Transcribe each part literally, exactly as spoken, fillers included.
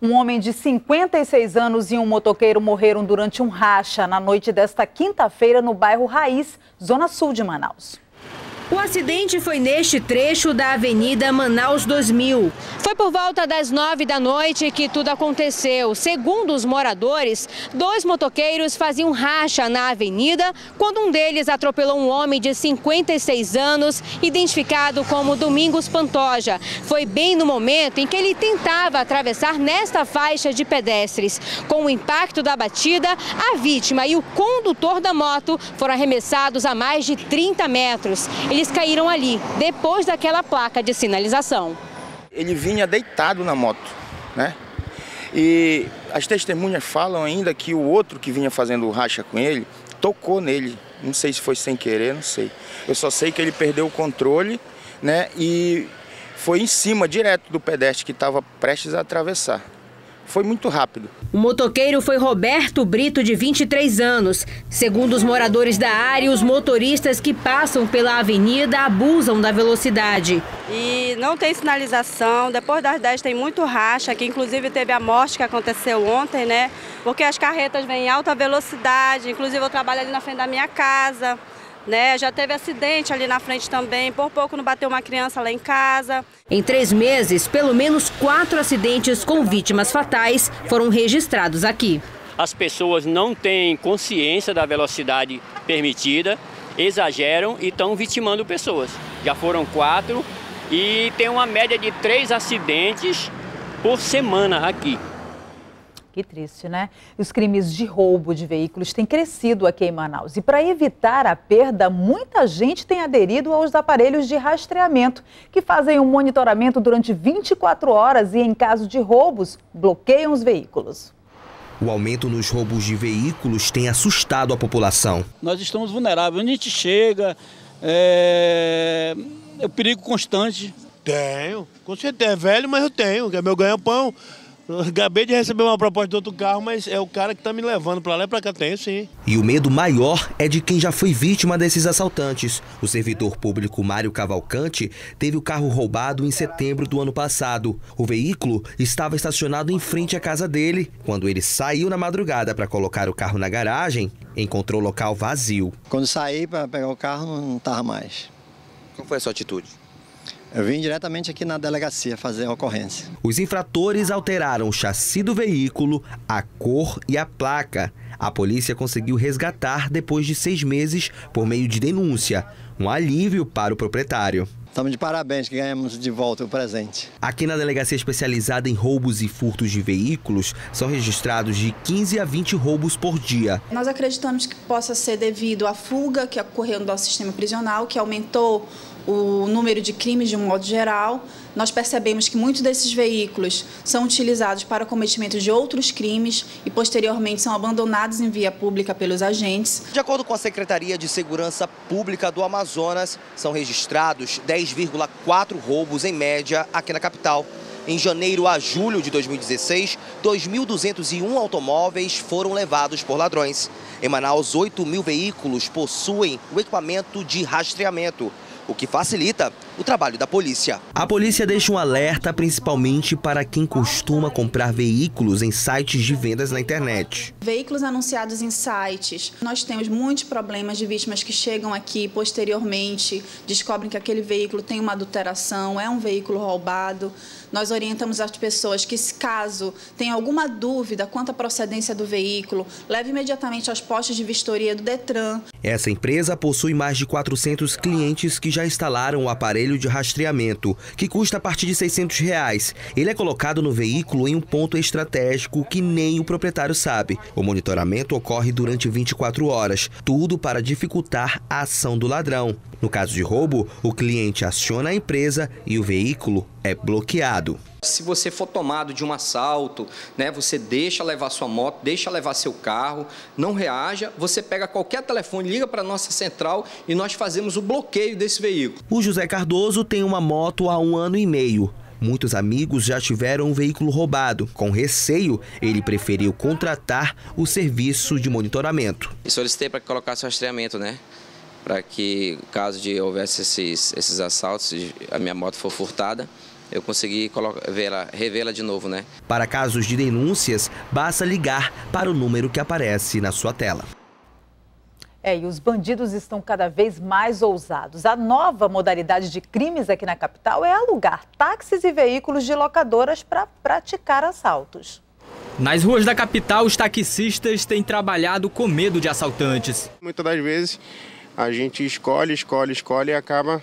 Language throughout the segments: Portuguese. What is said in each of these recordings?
Um homem de cinquenta e seis anos e um motoqueiro morreram durante um racha na noite desta quinta-feira no bairro Raiz, zona sul de Manaus. O acidente foi neste trecho da Avenida Manaus dois mil. Foi por volta das nove da noite que tudo aconteceu. Segundo os moradores, dois motoqueiros faziam racha na avenida quando um deles atropelou um homem de cinquenta e seis anos, identificado como Domingos Pantoja. Foi bem no momento em que ele tentava atravessar nesta faixa de pedestres. Com o impacto da batida, a vítima e o condutor da moto foram arremessados a mais de trinta metros. Eles caíram ali, depois daquela placa de sinalização. Ele vinha deitado na moto, né? E as testemunhas falam ainda que o outro que vinha fazendo racha com ele, tocou nele. Não sei se foi sem querer, não sei. Eu só sei que ele perdeu o controle, né? E foi em cima, direto do pedestre que estava prestes a atravessar. Foi muito rápido. O motoqueiro foi Roberto Brito, de vinte e três anos. Segundo os moradores da área, os motoristas que passam pela avenida abusam da velocidade. E não tem sinalização, depois das dez tem muito racha, que inclusive teve a morte que aconteceu ontem, né? Porque as carretas vêm em alta velocidade, inclusive eu trabalho ali na frente da minha casa, né? Já teve acidente ali na frente também, por pouco não bateu uma criança lá em casa. Em três meses, pelo menos quatro acidentes com vítimas fatais foram registrados aqui. As pessoas não têm consciência da velocidade permitida, exageram e estão vitimando pessoas. Já foram quatro e tem uma média de três acidentes por semana aqui. Que triste, né? Os crimes de roubo de veículos têm crescido aqui em Manaus. E para evitar a perda, muita gente tem aderido aos aparelhos de rastreamento, que fazem um monitoramento durante vinte e quatro horas e, em caso de roubos, bloqueiam os veículos. O aumento nos roubos de veículos tem assustado a população. Nós estamos vulneráveis. Onde a gente chega, é, é um perigo constante. Tenho, com certeza. É velho, mas eu tenho, que é meu ganha-pão. Acabei de receber uma proposta de outro carro, mas é o cara que está me levando para lá e para cá, tem sim. E o medo maior é de quem já foi vítima desses assaltantes. O servidor público Mário Cavalcante teve o carro roubado em setembro do ano passado. O veículo estava estacionado em frente à casa dele. Quando ele saiu na madrugada para colocar o carro na garagem, encontrou o local vazio. Quando saí para pegar o carro, não estava mais. Qual foi a sua atitude? Eu vim diretamente aqui na delegacia fazer a ocorrência. Os infratores alteraram o chassi do veículo, a cor e a placa. A polícia conseguiu resgatar depois de seis meses por meio de denúncia. Um alívio para o proprietário. Estamos de parabéns que ganhamos de volta o presente. Aqui na delegacia especializada em roubos e furtos de veículos, são registrados de quinze a vinte roubos por dia. Nós acreditamos que possa ser devido à fuga que ocorreu no nosso sistema prisional, que aumentou o número de crimes de um modo geral. Nós percebemos que muitos desses veículos são utilizados para o cometimento de outros crimes e posteriormente são abandonados em via pública pelos agentes. De acordo com a Secretaria de Segurança Pública do Amazonas, são registrados dez vírgula quatro roubos em média aqui na capital. Em janeiro a julho de dois mil e dezesseis, dois mil duzentos e um automóveis foram levados por ladrões. Em Manaus, oito mil veículos possuem o equipamento de rastreamento, o que facilita o trabalho da polícia. A polícia deixa um alerta principalmente para quem costuma comprar veículos em sites de vendas na internet. Veículos anunciados em sites. Nós temos muitos problemas de vítimas que chegam aqui e posteriormente descobrem que aquele veículo tem uma adulteração, é um veículo roubado. Nós orientamos as pessoas que, caso tenha alguma dúvida quanto à procedência do veículo, leve imediatamente aos postos de vistoria do Detran. Essa empresa possui mais de quatrocentos clientes que já instalaram o aparelho de rastreamento, que custa a partir de seiscentos reais. Ele é colocado no veículo em um ponto estratégico que nem o proprietário sabe. O monitoramento ocorre durante vinte e quatro horas, tudo para dificultar a ação do ladrão. No caso de roubo, o cliente aciona a empresa e o veículo é bloqueado. Se você for tomado de um assalto, né, você deixa levar sua moto, deixa levar seu carro, não reaja, você pega qualquer telefone, liga para a nossa central e nós fazemos o bloqueio desse veículo. O José Cardoso tem uma moto há um ano e meio. Muitos amigos já tiveram um veículo roubado. Com receio, ele preferiu contratar o serviço de monitoramento. Eu solicitei para que colocasse o rastreamento, né? para que, caso de houvesse esses, esses assaltos, se a minha moto for furtada, eu consegui revê-la de novo, né? Para casos de denúncias, basta ligar para o número que aparece na sua tela. É, e os bandidos estão cada vez mais ousados. A nova modalidade de crimes aqui na capital é alugar táxis e veículos de locadoras para praticar assaltos. Nas ruas da capital, os taxistas têm trabalhado com medo de assaltantes. Muitas das vezes a gente escolhe, escolhe, escolhe e acaba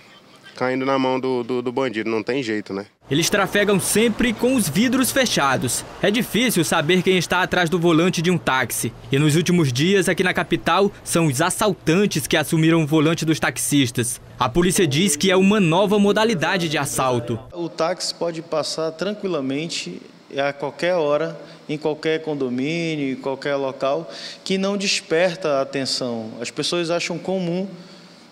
caindo na mão do, do, do bandido, não tem jeito, né? Eles trafegam sempre com os vidros fechados. É difícil saber quem está atrás do volante de um táxi. E nos últimos dias, aqui na capital, são os assaltantes que assumiram o volante dos taxistas. A polícia diz que é uma nova modalidade de assalto. O táxi pode passar tranquilamente a qualquer hora, em qualquer condomínio, em qualquer local, que não desperta a atenção. As pessoas acham comum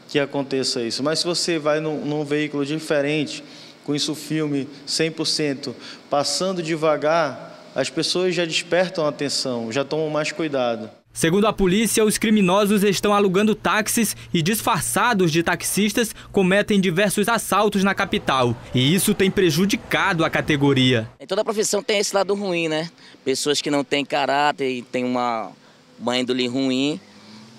que aconteça isso, mas se você vai num, num veículo diferente, com isso filme cem por cento, passando devagar, as pessoas já despertam atenção, já tomam mais cuidado. Segundo a polícia, os criminosos estão alugando táxis e disfarçados de taxistas cometem diversos assaltos na capital. E isso tem prejudicado a categoria. Em toda a profissão tem esse lado ruim, né? Pessoas que não têm caráter e têm uma, uma índole ruim,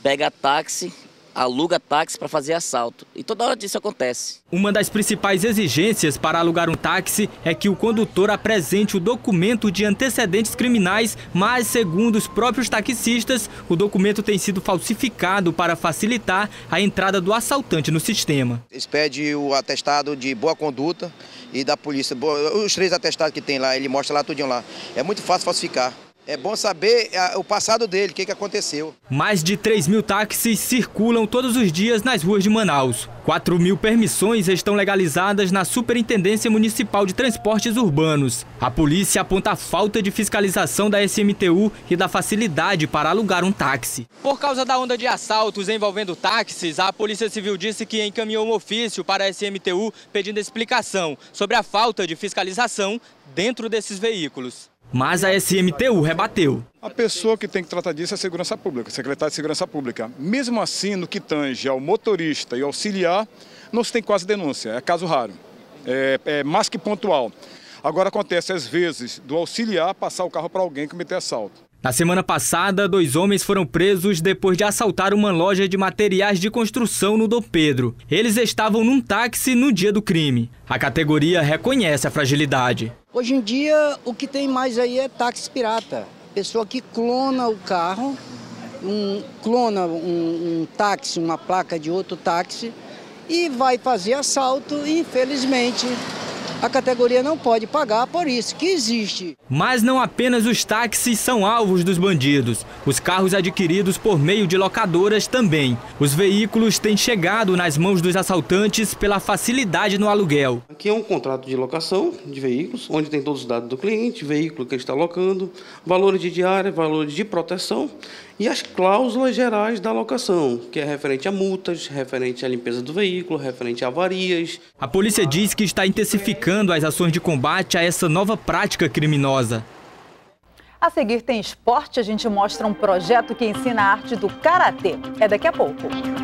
pega táxi, aluga táxi para fazer assalto. E toda hora disso acontece. Uma das principais exigências para alugar um táxi é que o condutor apresente o documento de antecedentes criminais, mas, segundo os próprios taxistas, o documento tem sido falsificado para facilitar a entrada do assaltante no sistema. Eles pedem o atestado de boa conduta e da polícia. Os três atestados que tem lá, ele mostra lá tudinho lá. É muito fácil falsificar. É bom saber o passado dele, o que aconteceu. Mais de três mil táxis circulam todos os dias nas ruas de Manaus. quatro mil permissões estão legalizadas na Superintendência Municipal de Transportes Urbanos. A polícia aponta a falta de fiscalização da S M T U e da facilidade para alugar um táxi. Por causa da onda de assaltos envolvendo táxis, a Polícia Civil disse que encaminhou um ofício para a S M T U pedindo explicação sobre a falta de fiscalização dentro desses veículos. Mas a S M T U rebateu. A pessoa que tem que tratar disso é a segurança pública, a Secretaria de Segurança Pública. Mesmo assim, no que tange ao motorista e auxiliar, não se tem quase denúncia, é caso raro, é, é mais que pontual. Agora acontece às vezes do auxiliar passar o carro para alguém cometer assalto. Na semana passada, dois homens foram presos depois de assaltar uma loja de materiais de construção no Dom Pedro. Eles estavam num táxi no dia do crime. A categoria reconhece a fragilidade. Hoje em dia, o que tem mais aí é táxi pirata. Pessoa que clona o carro, um, clona um, um táxi, uma placa de outro táxi e vai fazer assalto e, infelizmente, a categoria não pode pagar, por isso que existe. Mas não apenas os táxis são alvos dos bandidos. Os carros adquiridos por meio de locadoras também. Os veículos têm chegado nas mãos dos assaltantes pela facilidade no aluguel. Aqui é um contrato de locação de veículos, onde tem todos os dados do cliente, veículo que ele está locando, valores de diária, valores de proteção e as cláusulas gerais da locação, que é referente a multas, referente à limpeza do veículo, referente a avarias. A polícia diz que está intensificando as ações de combate a essa nova prática criminosa. A seguir tem esporte, a gente mostra um projeto que ensina a arte do karatê. É daqui a pouco.